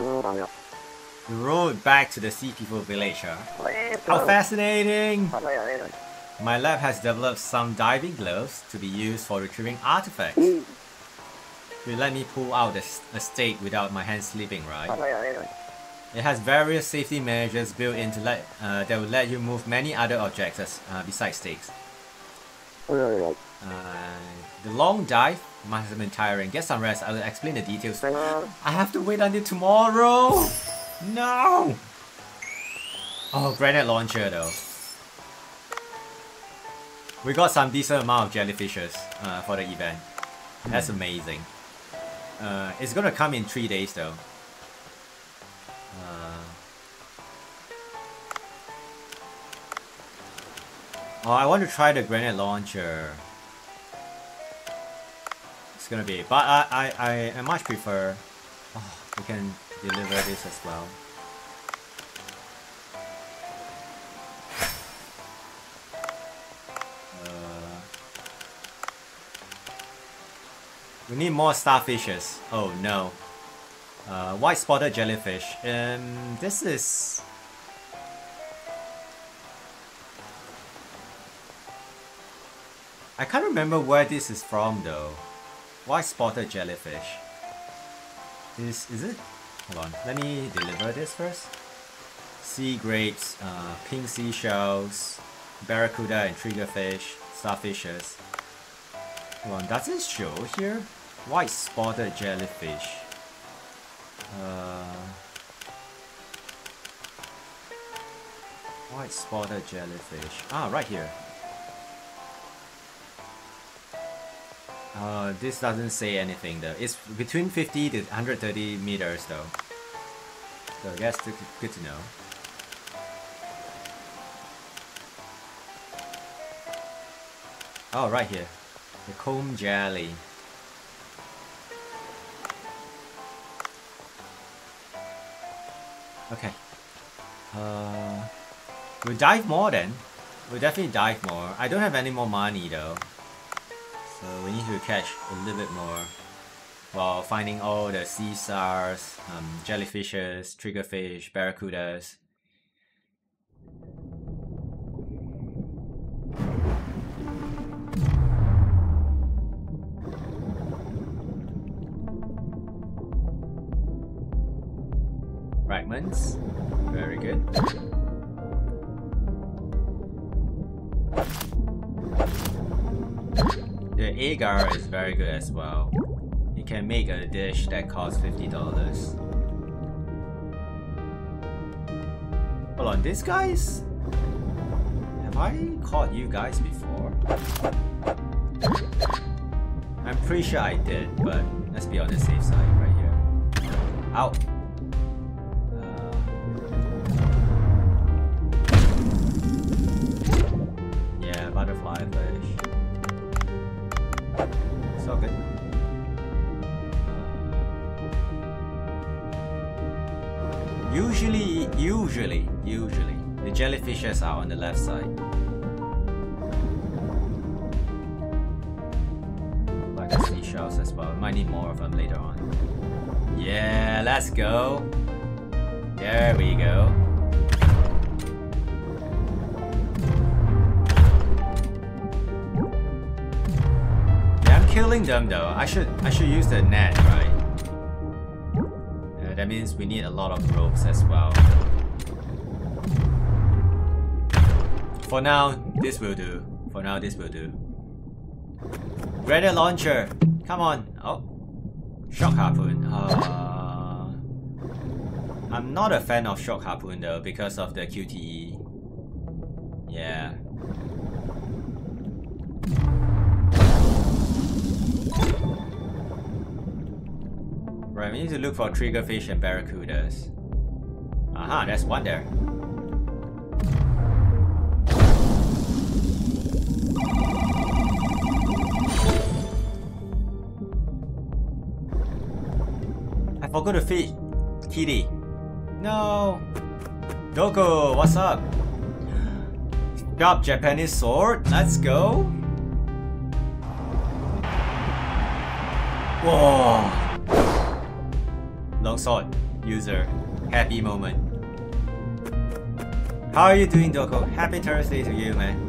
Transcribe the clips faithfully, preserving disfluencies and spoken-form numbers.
We rode back to the Sea People village, huh? How fascinating! My lab has developed some diving gloves to be used for retrieving artifacts. You let me pull out a stake without my hands slipping, right? It has various safety measures built in to let, uh, that will let you move many other objects as, uh, besides stakes. Uh, the long dive must have been tiring. Get some rest. I will explain the details. I have to wait until tomorrow. No. Oh, granite launcher though. We got some decent amount of jellyfishes uh, for the event. That's amazing. Uh, it's gonna come in three days though. Uh, oh, I want to try the granite launcher. It's gonna be, but I I I, I much prefer. Oh, we can deliver this as well. Uh, we need more starfishes. Oh no. Uh, white spotted jellyfish. Um, this is... I can't remember where this is from though. White spotted jellyfish. Is, is it? Hold on, let me deliver this first. Sea grapes, uh, pink seashells, barracuda and triggerfish, starfishes. Hold on, does it show here? White spotted jellyfish. Uh, white spotted jellyfish. Ah, right here. Uh, this doesn't say anything though. It's between fifty to one hundred thirty meters though. So that's good to know. Oh, right here. The comb jelly. Okay. Uh, we'll dive more then. We'll definitely dive more. I don't have any more money though. So we need to catch a little bit more while finding all the sea stars, um, jellyfishes, triggerfish, barracudas. Fragments. Very good. Agar is very good as well. You can make a dish that costs fifty dollars. Hold on, these guys? Have I caught you guys before? I'm pretty sure I did, but let's be on the safe side right here. Ow! Uh... Yeah, butterfly fish. Okay. Uh, usually, usually, usually, the jellyfishes are on the left side. Like the seashells as well. Might need more of them later on. Yeah, let's go. There we go. Killing them though, I should I should use the net, right? Uh, that means we need a lot of ropes as well. For now, this will do. For now, this will do. Grenade launcher, come on! Oh, shock harpoon. Uh, I'm not a fan of shock harpoon though because of the Q T E. Yeah. Right, we need to look for triggerfish and barracudas. Aha, there's one there. I forgot to feed Kitty. No. Dogo, what's up? Sharp Japanese sword, let's go. Whoa. Long sword. user. Happy moment. How are you doing, Doko? Happy Thursday to you, man.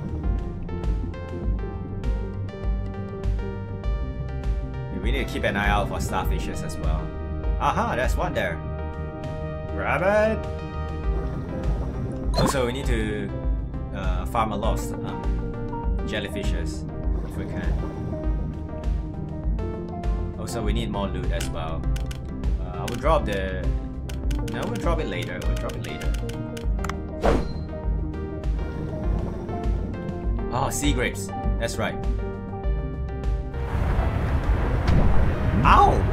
We need to keep an eye out for starfishes as well. Aha, there's one there. Grab it! Also, we need to uh, farm a lot of um, jellyfishes if we can. Also, we need more loot as well. Uh, I will drop the... No, we'll drop it later. We'll drop it later. Oh, sea grapes. That's right. Ow!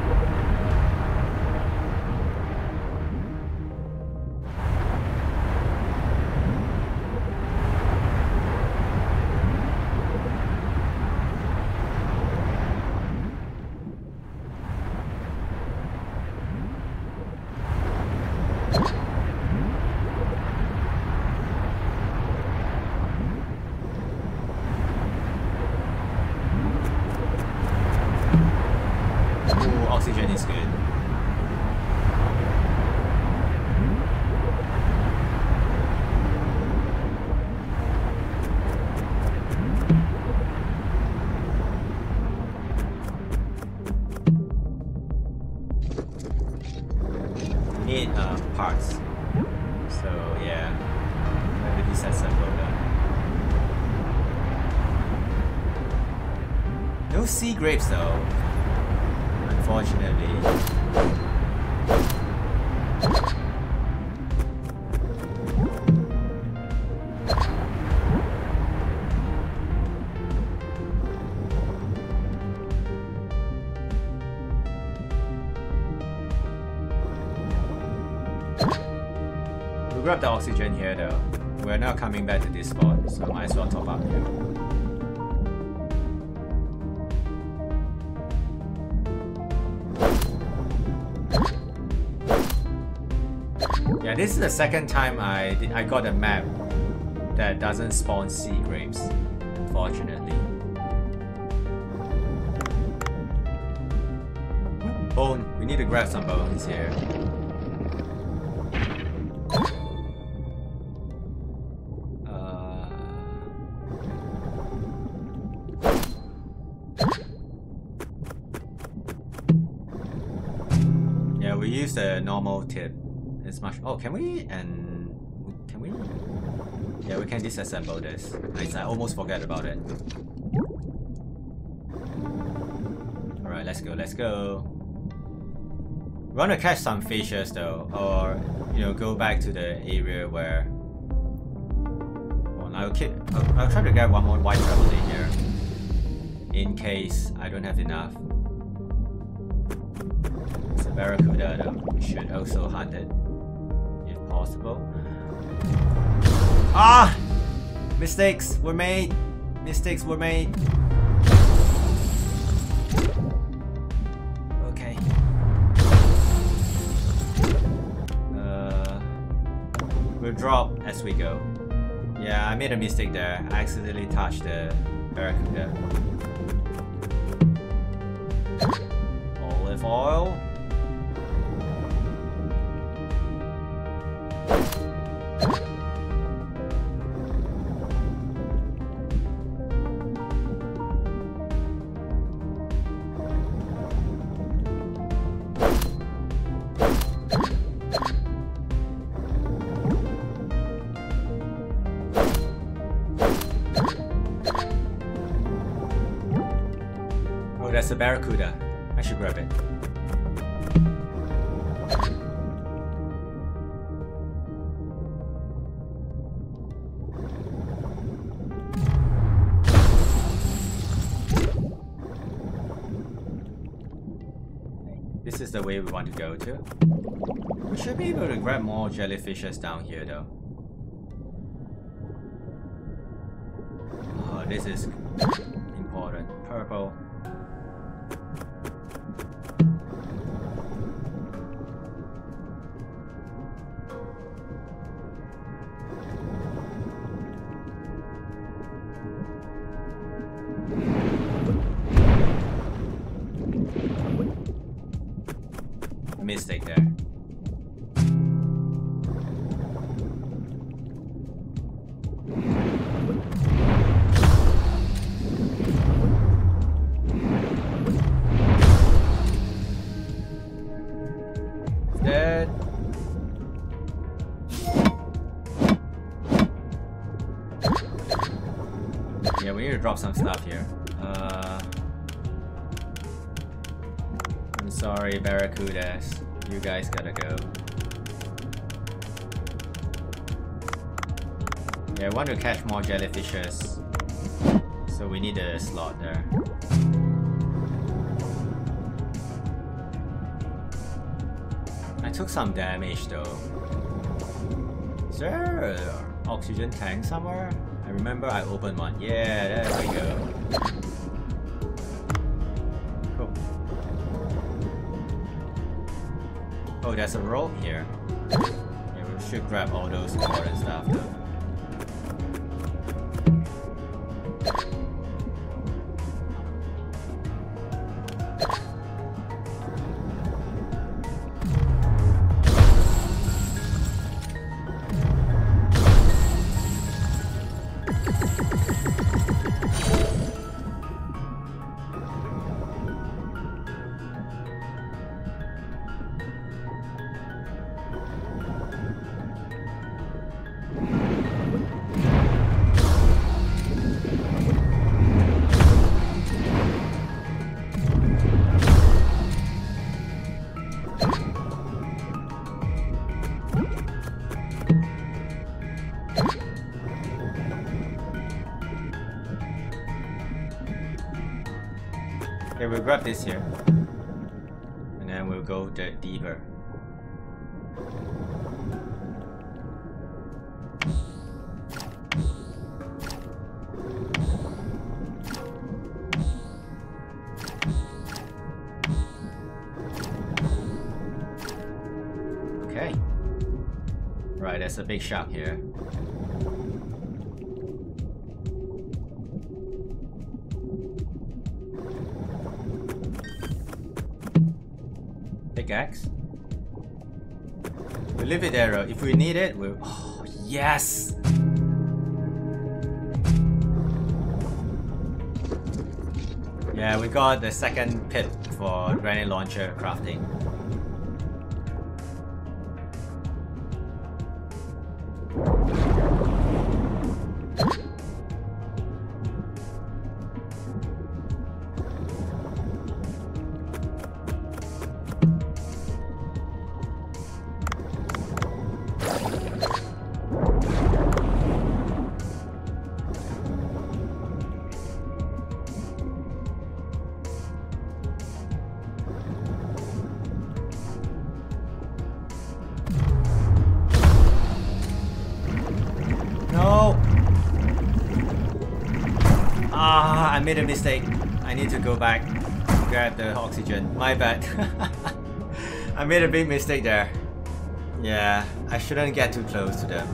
Sea grapes though, unfortunately. We'll grab the oxygen here though. We're not coming back to this spot, so might as well top up here. This is the second time I did, I got a map that doesn't spawn sea grapes, unfortunately. Bone. We need to grab some bones here. Uh... Yeah, we use the normal tip. It's much. Oh, can we and can we? Yeah, we can disassemble this. Nice. I almost forgot about it. All right, let's go. Let's go. We want to catch some fishes though, or you know, go back to the area where. Well, I'll keep. I'll, I'll try to get one more white travel in here, in case I don't have enough. It's a barracuda though. We should also hunt it. Possible. Ah! Mistakes were made! Mistakes were made! Okay. Uh, we'll drop as we go. Yeah, I made a mistake there. I accidentally touched the barracuda. Olive oil. That's a barracuda. I should grab it. This is the way we want to go to. We should be able to grab more jellyfishes down here though. Oh, this is important. Purple. Mistake there. to drop some stuff here. Uh, I'm sorry, Barracudas. You guys gotta go. Yeah, I want to catch more jellyfishes. So we need a slot there. I took some damage though. Is there an oxygen tank somewhere? I remember I opened one. Yeah, there we go. Cool. Oh, there's a rope here. Yeah, we should grab all those important stuff though. We'll grab this here, and then we'll go the deeper. Okay. Right, there's a big shark here. Pickaxe. We'll leave it there though. If we need it, we'll... Oh, yes! Yeah, we got the second pit for grenade launcher crafting. I made a mistake. I need to go back and grab the oxygen. My bad. I made a big mistake there. Yeah, I shouldn't get too close to them.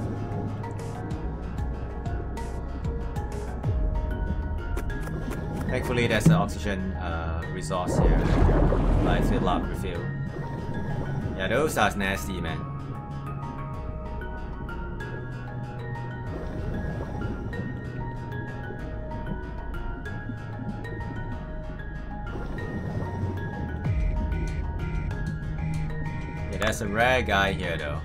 Thankfully there's an oxygen uh, resource here. Like fill up, refill. Yeah, those are nasty, man. There's a rare guy here though.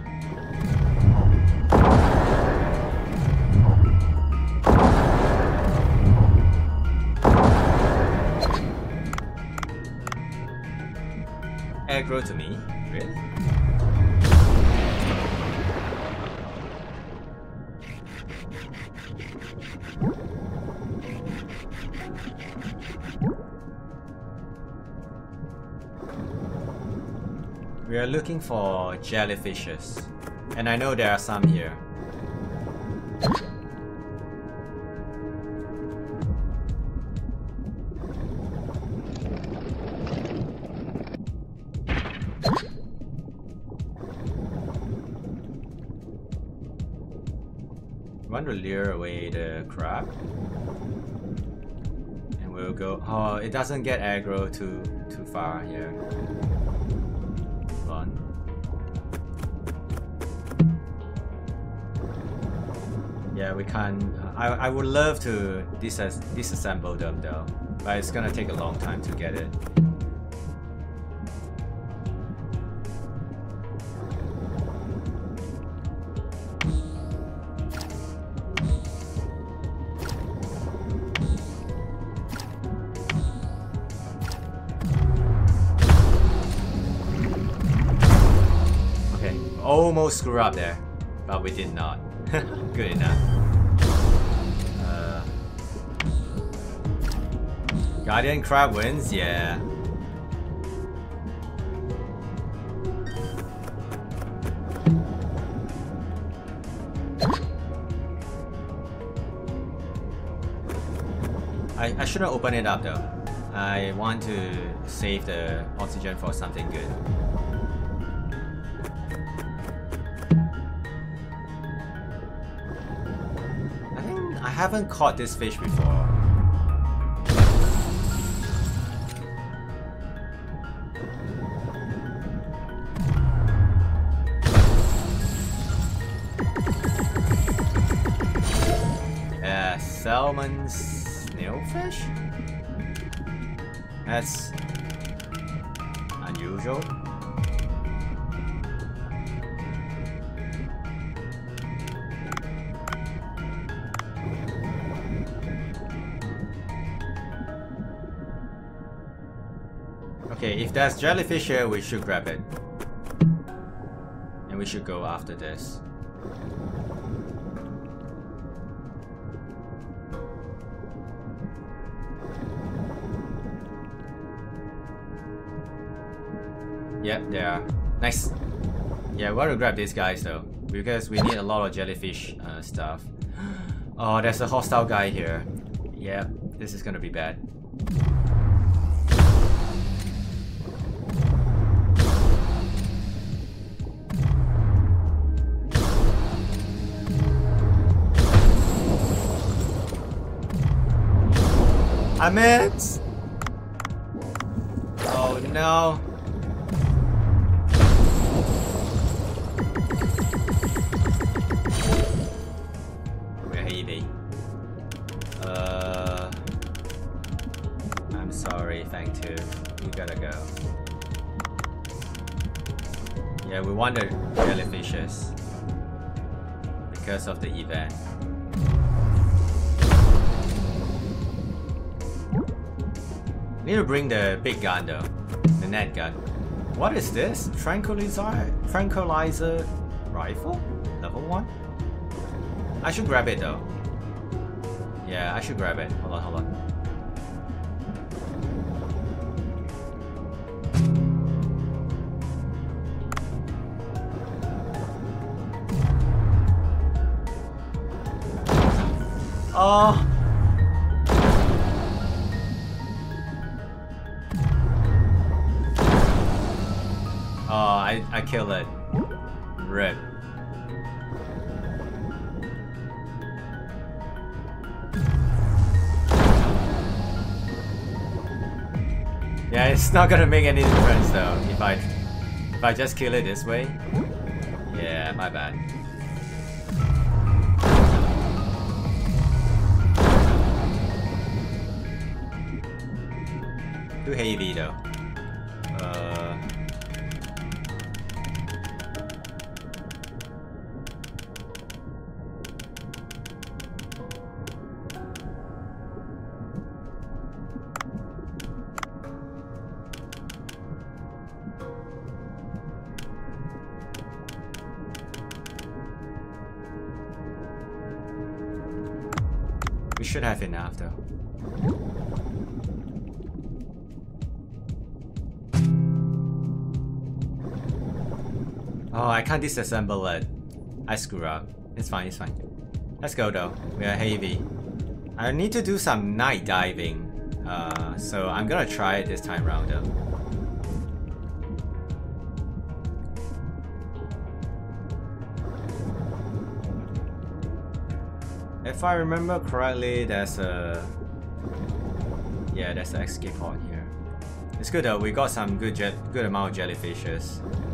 Aggro to me? Really? We are looking for jellyfishes, and I know there are some here. I want to lure away the crab, and we'll go. Oh, it doesn't get aggro too too far here. Yeah, we can't... I, I would love to dis disassemble them though, but it's gonna take a long time to get it. almost screwed up there, but we did not. Good enough. Uh, Guardian Crab wins, yeah. I, I shouldn't open it up though. I want to save the oxygen for something good. I think I haven't caught this fish before. Yeah, salmon snailfish? That's unusual. Okay, if there's jellyfish here, we should grab it. And we should go after this. Yep, they are. Nice. Yeah, we want to grab these guys though, because we need a lot of jellyfish uh, stuff. Oh, there's a hostile guy here. Yep, this is gonna be bad. I missed! Oh no! I wonder jellyfishes because of the event. Need to bring the big gun though, the net gun. What is this? Tranquilizer, tranquilizer rifle, level one. I should grab it though. Yeah, I should grab it. Hold on, hold on. Oh. Oh, I, I killed it. Rip. Yeah, it's not gonna make any difference though if I if I just kill it this way. Yeah, my bad. Too heavy though. Uh, we should have enough though. Oh, I can't disassemble it. I screw up. It's fine, it's fine. Let's go though. We are heavy. I need to do some night diving. Uh, so I'm gonna try it this time round though. If I remember correctly, there's a... Yeah, there's an escape pod here. It's good though, we got some good, good amount of jellyfishes.